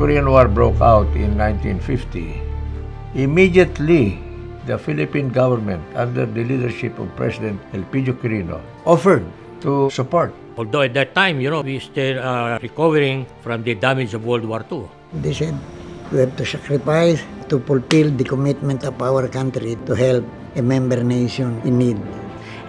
Korean War broke out in 1950, immediately the Philippine government, under the leadership of President Elpidio Quirino, offered to support. Although at that time, you know, we still are recovering from the damage of World War II. They said we have to sacrifice to fulfill the commitment of our country to help a member nation in need.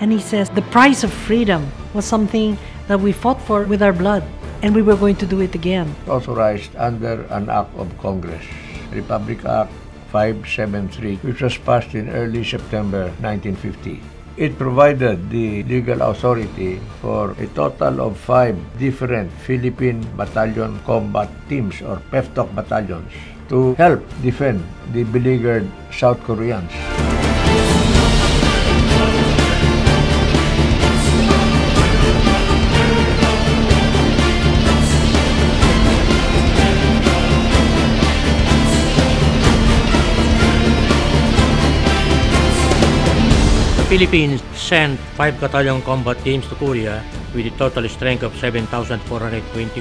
And he says the price of freedom was something that we fought for with our blood, and we were going to do it again. Authorized under an act of Congress, Republic Act 573, which was passed in early September 1950. It provided the legal authority for a total of 5 different Philippine Battalion Combat Teams, or PEFTOK battalions, to help defend the beleaguered South Koreans. The Philippines sent 5 battalion combat teams to Korea with a total strength of 7,420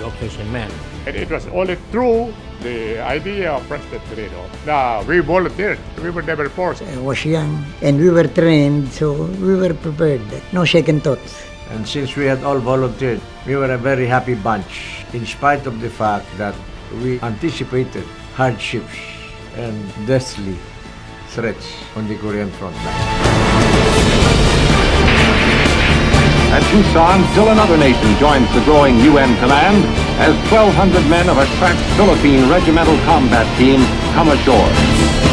officers and men. And it was only through the idea of President Quirino that we volunteered. We were never forced. I was young and we were trained, so we were prepared. No second thoughts. And since we had all volunteered, we were a very happy bunch, in spite of the fact that we anticipated hardships and deathly threats on the Korean front line. At Busan, still another nation joins the growing UN command as 1,200 men of a crack Philippine regimental combat team come ashore.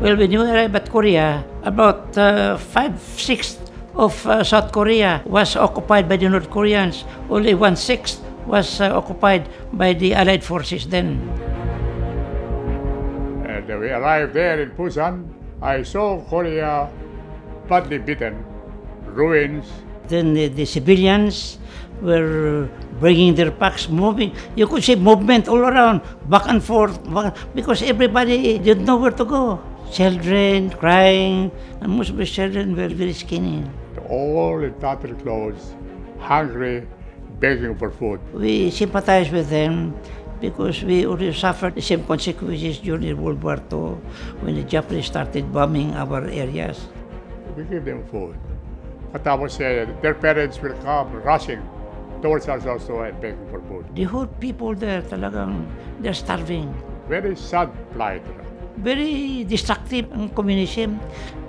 Well, when you arrive at Korea, about 5/6 of South Korea was occupied by the North Koreans. Only 1/6 was occupied by the Allied forces then. And we arrived there in Busan. I saw Korea badly beaten, ruins. Then the civilians were bringing their packs, moving. You could see movement all around, back and forth, because everybody didn't know where to go. Children crying, and most of the children were very skinny. All in tattered clothes, hungry, begging for food. We sympathized with them because we already suffered the same consequences during World War II when the Japanese started bombing our areas. We gave them food. But I would say their parents will come rushing towards us also and begging for food. The whole people there, talagang, they're starving. Very sad plight. Very destructive in communism.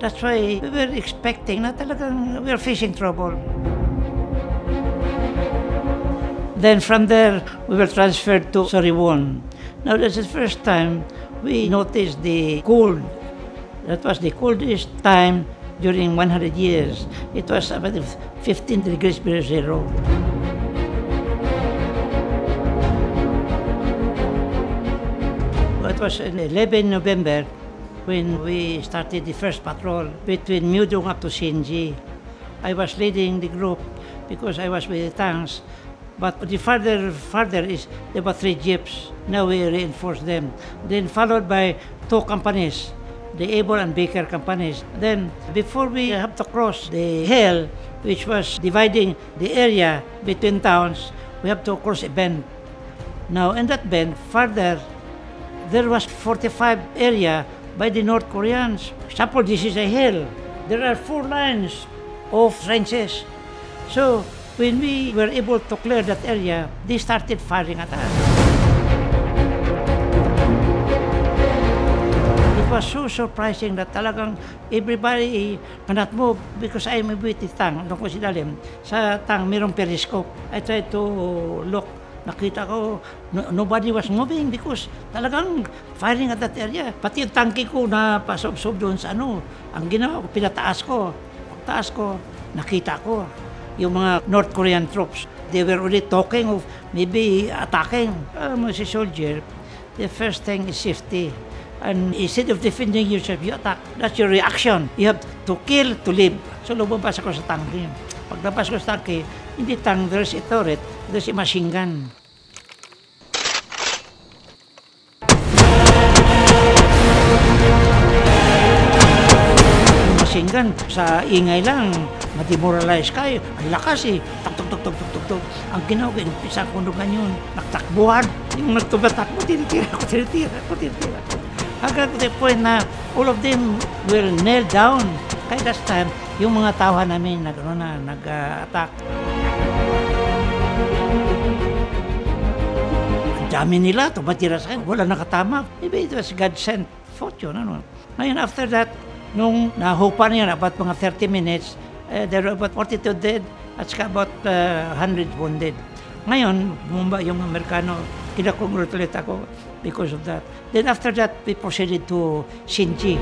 That's why we were expecting na talagang we are facing trouble. Then from there, we were transferred to Suriwon. Now that's the first time we noticed the cold. That was the coldest time during 100 years. It was about 15 degrees below zero. It was on 11 November when we started the first patrol between Miudong up to Shinji. I was leading the group because I was with the tanks, but the farther is there were 3 jeeps. Now we reinforced them. Then followed by 2 companies, the Able and Baker companies. Then before we have to cross the hill, which was dividing the area between towns, we have to cross a bend. Now in that bend, farther, there was 45 area by the North Koreans. For example, this is a hill. There are 4 lines of trenches. So when we were able to clear that area, they started firing at us. It was so surprising that talagang everybody cannot move because I'm with the tang. Doon ko si Dalim. Sa tang, mayroong periscope. I tried to look. Nakita ko, nobody was moving because talagang firing at that area. Pati yung tanki ko na pasob-sob doon sa ano. Ang ginawa ko, pinataas ko. Pagtaas ko, nakita ko yung mga North Korean troops. They were already talking of maybe attacking. Alam mo si soldier, the first thing is safety. And instead of defending yourself, you attack. That's your reaction. You have to kill to live. So, lumabas ako sa tanke. Paglabas ko sa tanke, hindi tank, there's a turret, there's a machine gun. Machine gun, sa ingay lang, mademoralize kayo. Ang lakas eh. Tuk-tuk-tuk-tuk-tuk-tuk. Ang ginawa ko, inupisa ko nung ganyan. Nagtakbuhan. Yung nagtubatakbo, tinitira ko. Hanggang to the point na all of them will nail down. Kaya that time, yung mga tauhan namin nag-attack. Ang dami nila, tumatira sa akin, wala nakatama. Maybe it was God-sent fortune. Ano? Ngayon, after that, nung nahupa na yun, about mga 30 minutes, there were about 42 dead at saka about 100 wounded. Ngayon, bumaba yung Amerikano, kinakongratulate ako because of that. Then after that, we proceeded to Shinji.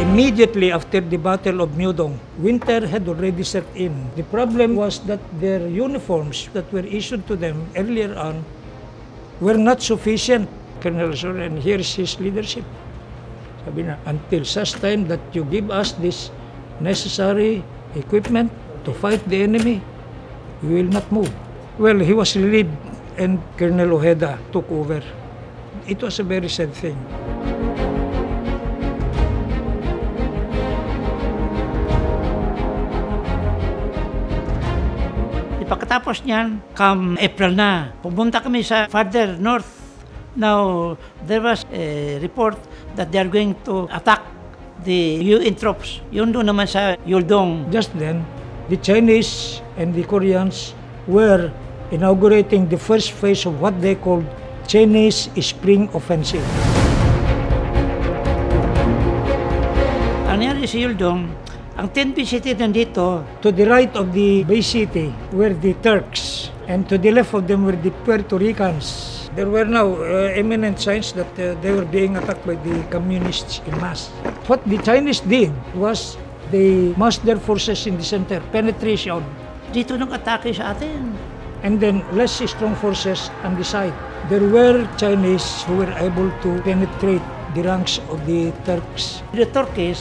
Immediately after the Battle of Miudong, winter had already set in. The problem was that their uniforms that were issued to them earlier on were not sufficient. Colonel Suriwon, here's his leadership. Sabi na, until such time that you give us this necessary equipment to fight the enemy, we will not move. Well, he was relieved and Colonel Ojeda took over. It was a very sad thing. Pagkatapos niyan, come April na, pumunta kami sa farther north. Now, there was a report that they are going to attack the UN troops. Yun doon naman sa Yuldong. Just then, the Chinese and the Koreans were inaugurating the first phase of what they called Chinese Spring Offensive. Ang nangyari sa Yuldong, ang 10 Bay City nandito. To the right of the Bay City were the Turks and to the left of them were the Puerto Ricans. There were now eminent signs that they were being attacked by the communists in mass. What the Chinese did was they massed their forces in the center, penetration. Dito nung atake sa atin. And then less strong forces on the side. There were Chinese who were able to penetrate the ranks of the Turks. The Turkish,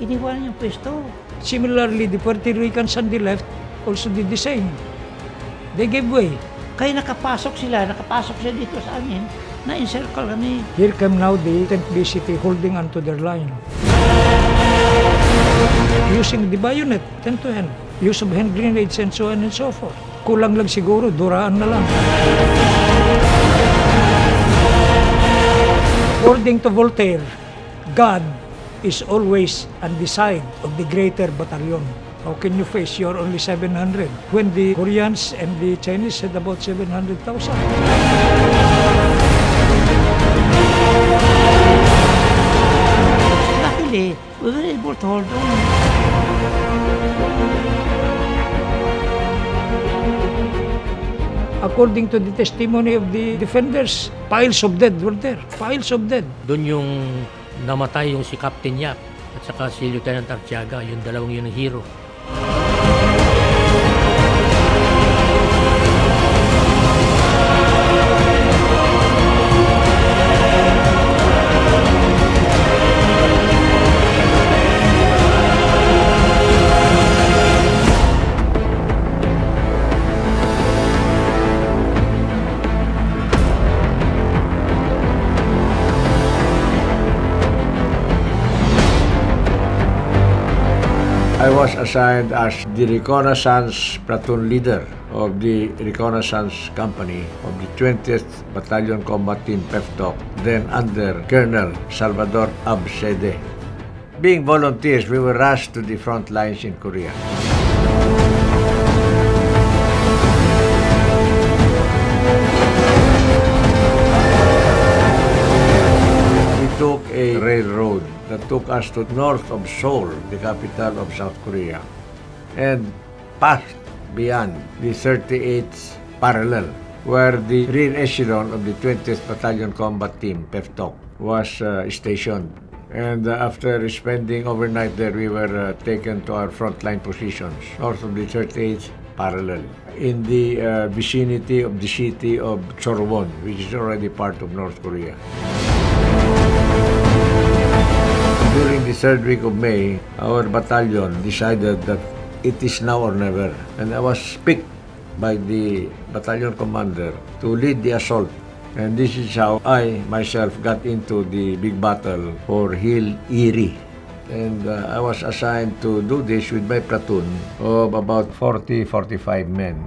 iniwanan yung pwesto. Similarly, the Puerto Ricans on the left also did the same. They gave way. Kaya nakapasok sila dito sa amin, na-encircle kami. Here come now the 10th Bay City holding onto their line. Using the bayonet, hand to hand. Use of hand grenades and so on and so forth. Kulang lang siguro, duraan na lang. According to Voltaire, God is always on the side of the greater battalion. How can you face your only 700 when the Koreans and the Chinese had about 700,000? Luckily, we were able to hold on. According to the testimony of the defenders, piles of dead were there. Piles of dead. Doon yung namatay yung si Captain Yap at saka si Lieutenant Artiaga, yung dalawang yun ang hero. I was assigned as the reconnaissance platoon leader of the reconnaissance company of the 20th Battalion Combat Team PEFTOK, then under Colonel Salvador Absede. Being volunteers, we were rushed to the front lines in Korea. took us to north of Seoul, the capital of South Korea, and passed beyond the 38th parallel, where the rear echelon of the 20th Battalion Combat Team, PEFTOK, was stationed. And after spending overnight there, we were taken to our frontline positions north of the 38th parallel in the vicinity of the city of Chorwon, which is already part of North Korea. During the third week of May, our battalion decided that it is now or never, and I was picked by the battalion commander to lead the assault. And this is how I myself got into the big battle for Hill Erie. And I was assigned to do this with my platoon of about 40-45 men.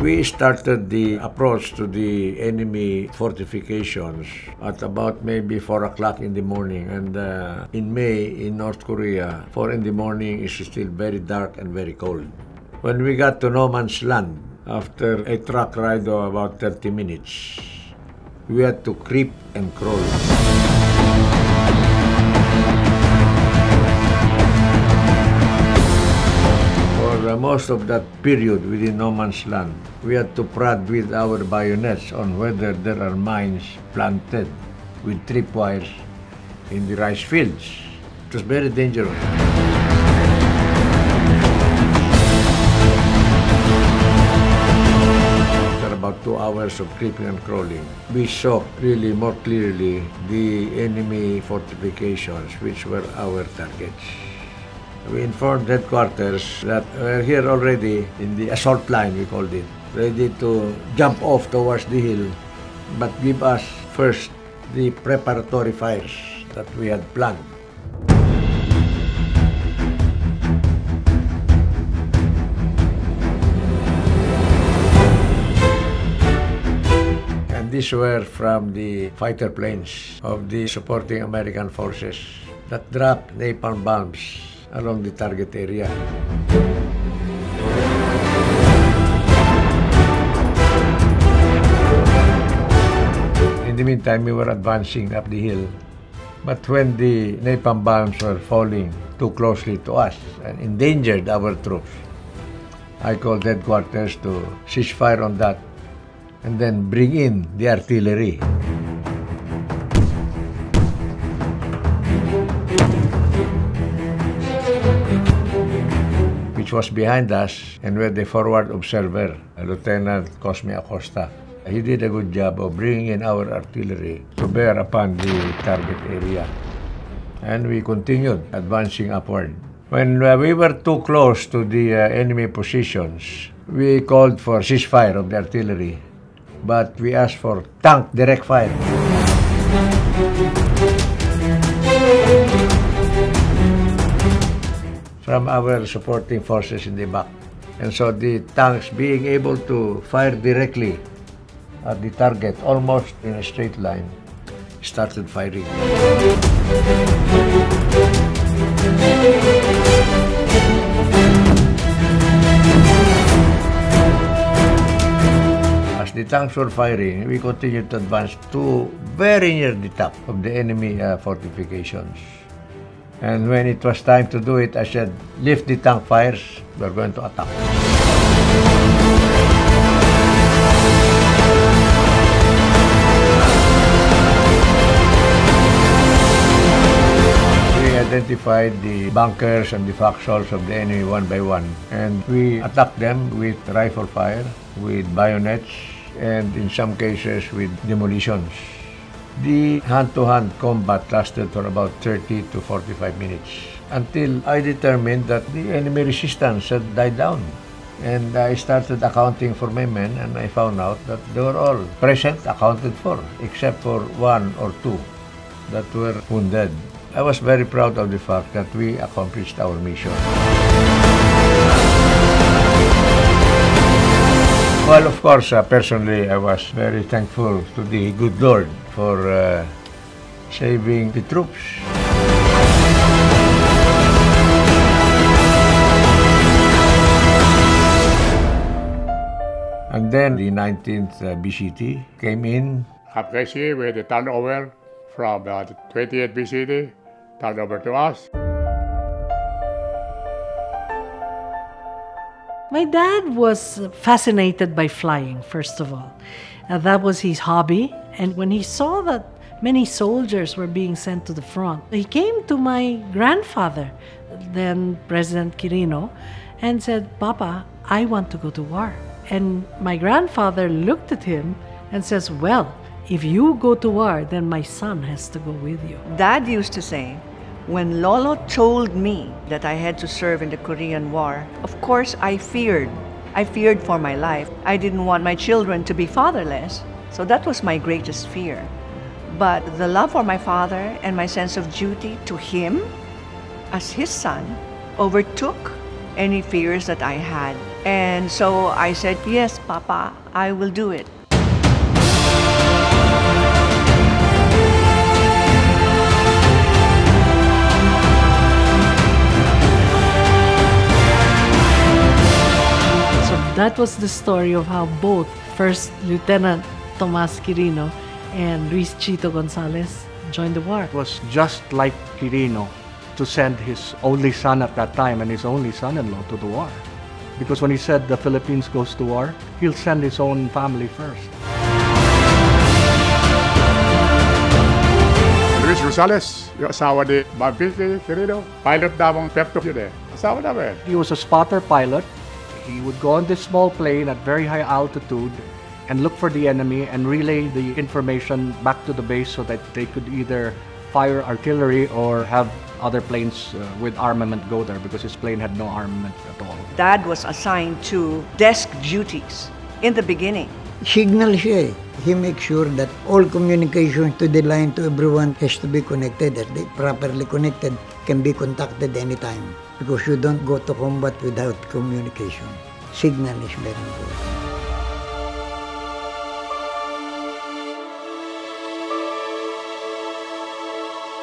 We started the approach to the enemy fortifications at about maybe 4 o'clock in the morning. And in May in North Korea, 4 in the morning is still very dark and very cold. When we got to no man's land, after a truck ride of about 30 minutes, we had to creep and crawl. For most of that period within no man's land, we had to prod with our bayonets on whether there are mines planted with tripwires in the rice fields. It was very dangerous. About 2 hours of creeping and crawling, we saw really more clearly the enemy fortifications, which were our targets. We informed headquarters that we're here already in the assault line, we called it, ready to jump off towards the hill, but give us first the preparatory fires that we had planned. These were from the fighter planes of the supporting American forces that dropped napalm bombs along the target area. In the meantime, we were advancing up the hill, but when the napalm bombs were falling too closely to us and endangered our troops, I called headquarters to cease fire on that and then bring in the artillery. Which was behind us, and with the forward observer, Lieutenant Cosme Acosta. He did a good job of bringing in our artillery to bear upon the target area. And we continued advancing upward. When we were too close to the enemy positions, we called for ceasefire of the artillery, but we asked for tank direct fire. From our supporting forces in the back. And so the tanks being able to fire directly at the target, almost in a straight line, started firing. The tanks were firing, we continued to advance to very near the top of the enemy fortifications. And when it was time to do it, I said, lift the tank fires, we're going to attack. We identified the bunkers and the foxholes of the enemy one by one, and we attacked them with rifle fire, with bayonets, and in some cases with demolitions. The hand-to-hand combat lasted for about 30 to 45 minutes until I determined that the enemy resistance had died down. And I started accounting for my men, and I found out that they were all present, accounted for, except for one or two that were wounded. I was very proud of the fact that we accomplished our mission. Well, of course, personally, I was very thankful to the good Lord for saving the troops. And then the 19th BCT came in. Half where the turnover from 28 BCE turned over to us. My dad was fascinated by flying, first of all. That was his hobby. And when he saw that many soldiers were being sent to the front, he came to my grandfather, then President Quirino, and said, "Papa, I want to go to war." And my grandfather looked at him and says, "Well, if you go to war, then my son has to go with you." Dad used to say, when Lolo told me that I had to serve in the Korean War, of course I feared. I feared for my life. I didn't want my children to be fatherless. So that was my greatest fear. But the love for my father and my sense of duty to him as his son overtook any fears that I had. And so I said, "Yes, Papa, I will do it." That was the story of how both First Lieutenant Tomás Quirino and Luis Chito Gonzalez joined the war. It was just like Quirino to send his only son at that time and his only son-in-law to the war. Because when he said the Philippines goes to war, he'll send his own family first. Luis Gonzalez, yung asawa ni Mabiti Quirino, pilot namang PEFTOK yun eh. Asawa namin. He was a spotter pilot. He would go on this small plane at very high altitude and look for the enemy and relay the information back to the base so that they could either fire artillery or have other planes with armament go there, because his plane had no armament at all. Dad was assigned to desk duties in the beginning. Signal siya eh. He makes sure that all communications to the line to everyone has to be connected, that they properly connected, can be contacted anytime. Because you don't go to combat without communication. Signal is very important.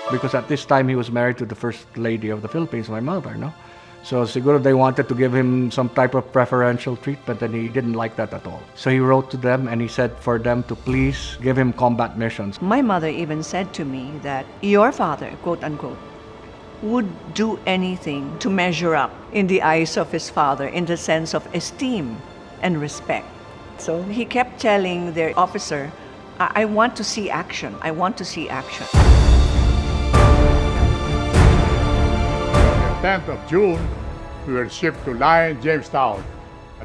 Because at this time he was married to the First Lady of the Philippines, my mother, no? So siguro they wanted to give him some type of preferential treatment, and he didn't like that at all. So he wrote to them and he said for them to please give him combat missions. My mother even said to me that your father, quote unquote, would do anything to measure up in the eyes of his father in the sense of esteem and respect. So he kept telling their officer, "I want to see action, I want to see action." On the 10th of June, we were shipped to Line Jamestown.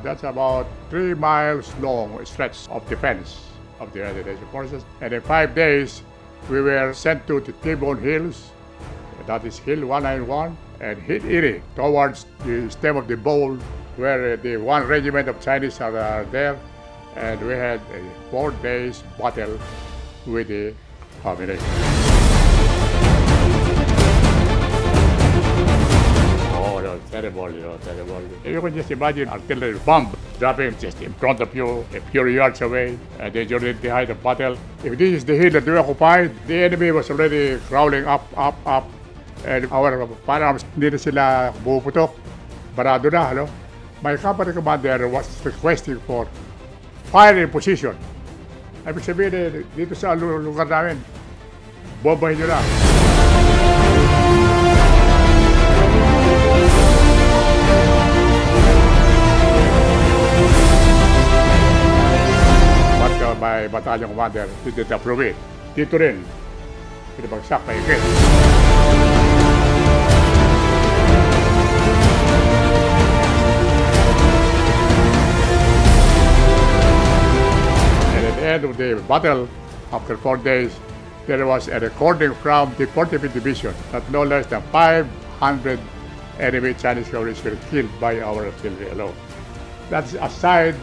That's about 3 miles long stretch of defense of the United Nations forces. And in 5 days, we were sent to the T Bone Hills, that is Hill 191, and Hill Erie, towards the stem of the bowl, where the one regiment of Chinese are there. And we had a 4 days battle with the combination. Oh, it was terrible, you know, terrible. You can just imagine artillery bomb dropping just in front of you, a few yards away, and then during the height of battle. If this is the hill that we occupied, the enemy was already crawling up, up, up. And our firearms, hindi na sila buputok. Barado na, hello? My company commander was requesting for firing position. Ibig sabihin, dito sa lugar namin, bombahin nyo na. But my battalion commander didn't approve it. Dito rin, pinabagsak na ikit. End of the battle, after 4 days, there was a recording from the 45th Division that no less than 500 enemy Chinese soldiers were killed by our artillery alone. That's aside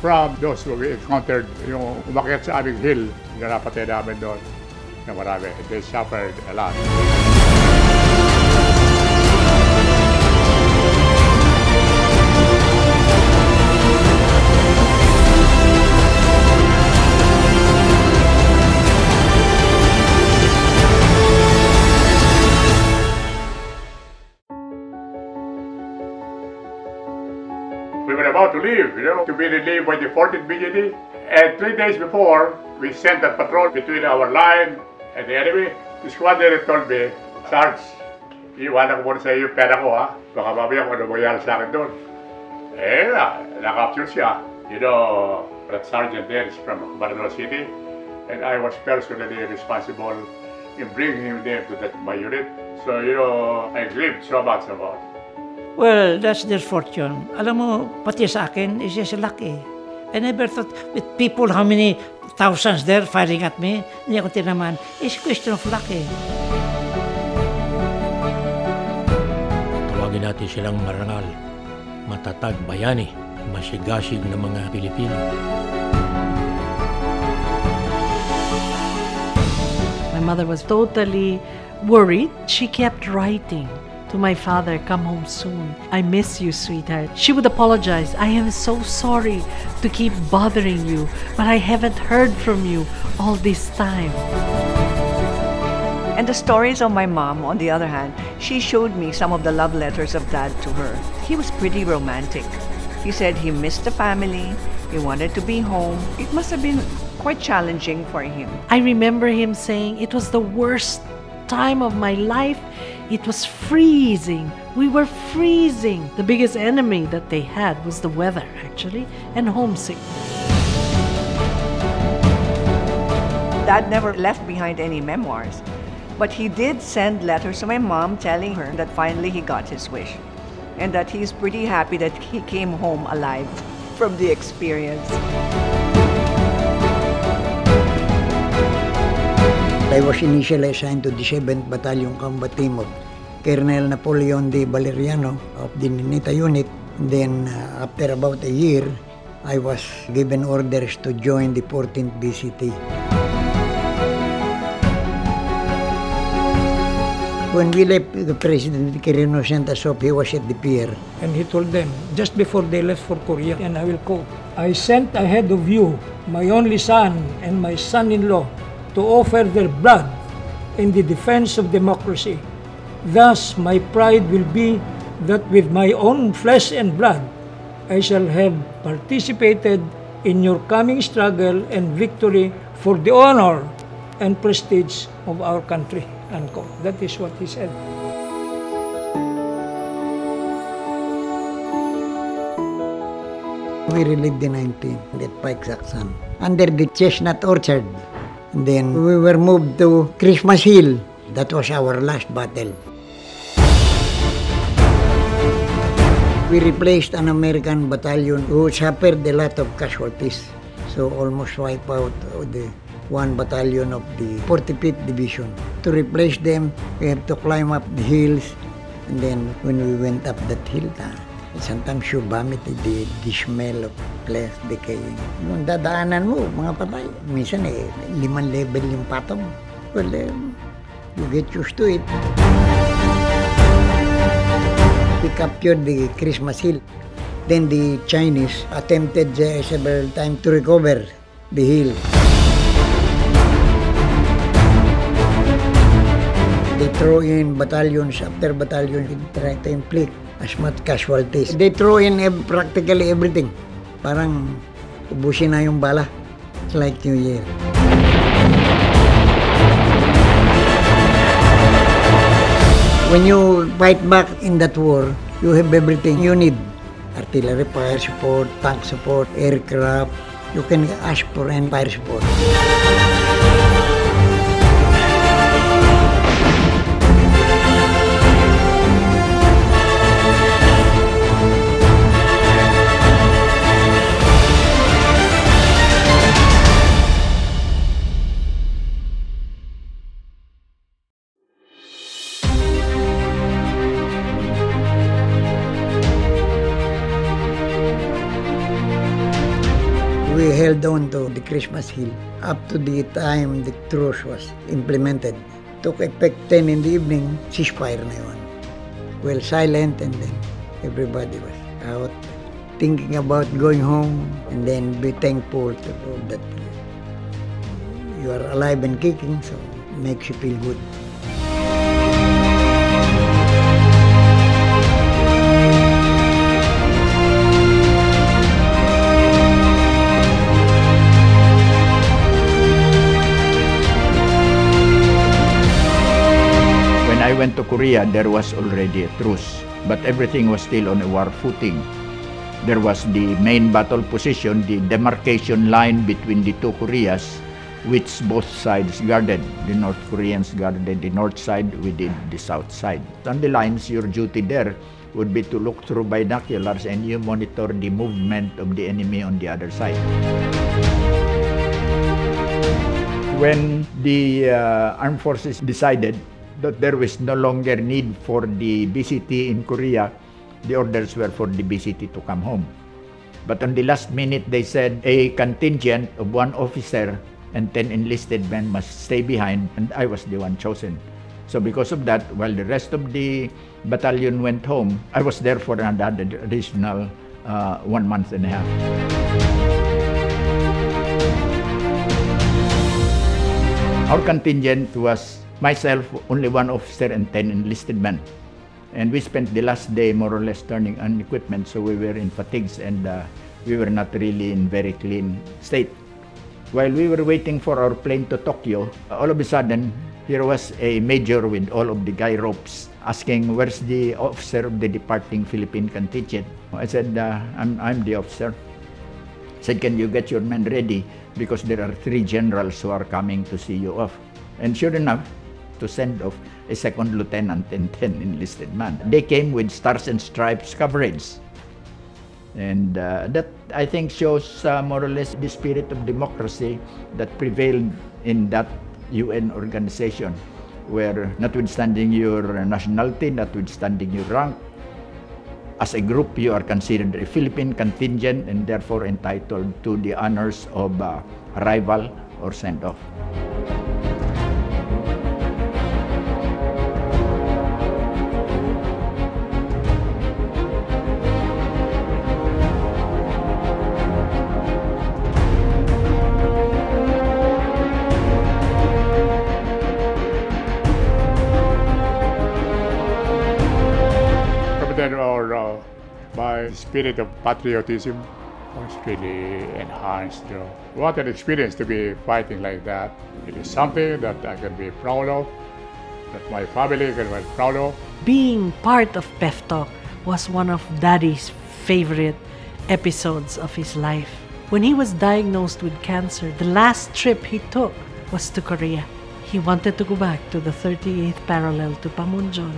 from those who we encountered, yung umakyat sa aming hill, yung napatay namin doon na marami. They suffered a lot. To leave, you know, to be relieved by the 14th BGD. And 3 days before, we sent a patrol between our line And anyway, the squadron told me, Sarge, iwanan ko muna sa iyo yung pera ko ha. Baka mamaya kung ano mangyari sa akin doon. Eh, nakapture siya. You know, that sergeant there is from Marano City. And I was personally responsible in bringing him there to that, my unit. So, you know, I grieved so much about it. Well, that's their fortune. Alam mo, pati sa akin, it's just lucky. I never thought with people, how many thousands there firing at me. Hindi ako tinamaan. It's a question of lucky. Tawagin natin silang marangal, matatag bayani, masigasig ng mga Pilipino. My mother was totally worried. She kept writing to my father, "Come home soon. I miss you, sweetheart." She would apologize. "I am so sorry to keep bothering you, but I haven't heard from you all this time." And the stories of my mom, on the other hand, she showed me some of the love letters of Dad to her. He was pretty romantic. He said he missed the family, he wanted to be home. It must have been quite challenging for him. I remember him saying it was the worst time of my life. It was freezing. We were freezing. The biggest enemy that they had was the weather, actually, and homesickness. Dad never left behind any memoirs, but he did send letters to my mom telling her that finally he got his wish and that he's pretty happy that he came home alive from the experience. I was initially assigned to the 7th Battalion Combat Team of Colonel Napoleon de Valeriano of the Ninita unit. Then, after about a year, I was given orders to join the 14th BCT. When we left, the President Quirino sent us off. He was at the pier. And he told them, just before they left for Korea, and I will quote, "I sent ahead of you my only son and my son-in-law to offer their blood in the defense of democracy. Thus, my pride will be that with my own flesh and blood, I shall have participated in your coming struggle and victory for the honor and prestige of our country." Unquote. That is what he said. We relived the 19th at Pike Saxon under the chestnut orchard. Then we were moved to Christmas Hill. That was our last battle. We replaced an American battalion who suffered a lot of casualties. So almost wiped out the one battalion of the 45th Division. To replace them, we have to climb up the hills. And then when we went up that hill, sometimes you vomited the smell of flesh decaying. Yung dadaanan mo, mga patay, minsan 5 level yung patong. Well, you get used to it. We captured the Christmas Hill. Then the Chinese attempted several times to recover the hill. They throw in battalions after battalions to try to inflict as much casualties. They throw in practically everything. Parang ubusin na yung bala. It's like New Year. When you fight back in that war, you have everything you need. Artillery, fire support, tank support, aircraft. You can ask for any fire support. Down to the Christmas Hill up to the time the truce was implemented. Took effect 10 in the evening, ceasefire na yun. Well, silent, and then everybody was out thinking about going home, and then be thankful to God that you are alive and kicking, so it makes you feel good. went to Korea, there was already a truce, but everything was still on a war footing. There was the main battle position, the demarcation line between the two Koreas, which both sides guarded. The North Koreans guarded the north side, we did the south side. On the lines, your duty there would be to look through binoculars and you monitor the movement of the enemy on the other side. When the armed forces decided that there was no longer need for the BCT in Korea, the orders were for the BCT to come home. But on the last minute, they said a contingent of one officer and 10 enlisted men must stay behind, and I was the one chosen. So because of that, while the rest of the battalion went home, I was there for another additional 1 month and a half. Our contingent was myself, only one officer, and 10 enlisted men. And we spent the last day more or less turning on equipment, so we were in fatigues and we were not really in very clean state. While we were waiting for our plane to Tokyo, all of a sudden, here was a major with all of the guy ropes asking, where's the officer of the departing Philippine contingent? I said, I'm the officer. I said, can you get your men ready? Because there are 3 generals who are coming to see you off. And sure enough, to send off a second lieutenant and 10 enlisted men. They came with Stars and Stripes coverage. And that, I think, shows more or less the spirit of democracy that prevailed in that UN organization, where notwithstanding your nationality, notwithstanding your rank, as a group you are considered a Philippine contingent and therefore entitled to the honors of arrival or send-off. My spirit of patriotism was really enhanced. What an experience to be fighting like that. It is something that I can be proud of, that my family can be proud of. Being part of PEFTOK was one of Daddy's favorite episodes of his life. When he was diagnosed with cancer, the last trip he took was to Korea. He wanted to go back to the 38th parallel to Pamunjom,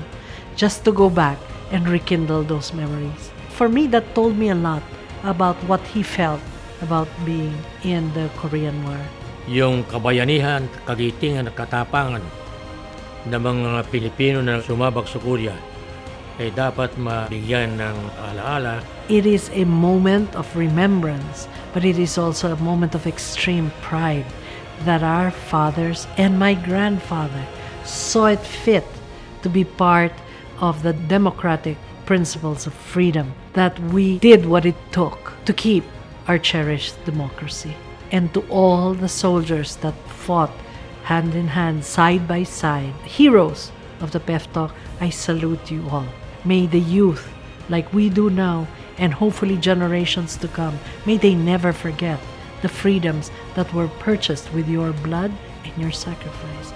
just to go back and rekindle those memories. For me, that told me a lot about what he felt about being in the Korean War. Yung kabayanihan, kagitingan, katapangan ng mga Pilipino na sumabak sa Korea ay dapat mabigyan ng alaala. It is a moment of remembrance, but it is also a moment of extreme pride that our fathers and my grandfather saw it fit to be part of the democratic principles of freedom, that we did what it took to keep our cherished democracy. And to all the soldiers that fought hand in hand, side by side, heroes of the PEFTOK, I salute you all. May the youth, like we do now, and hopefully generations to come, may they never forget the freedoms that were purchased with your blood and your sacrifice.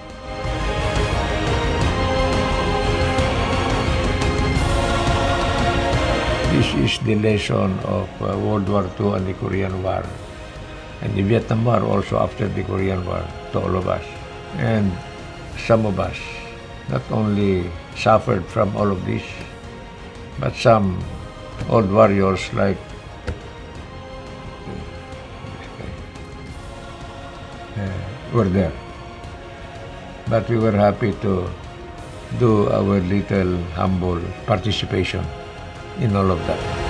This is the lesson of World War II and the Korean War, and the Vietnam War also after the Korean War, to all of us. And some of us not only suffered from all of this, but some old warriors like were there. But we were happy to do our little humble participation in all of that.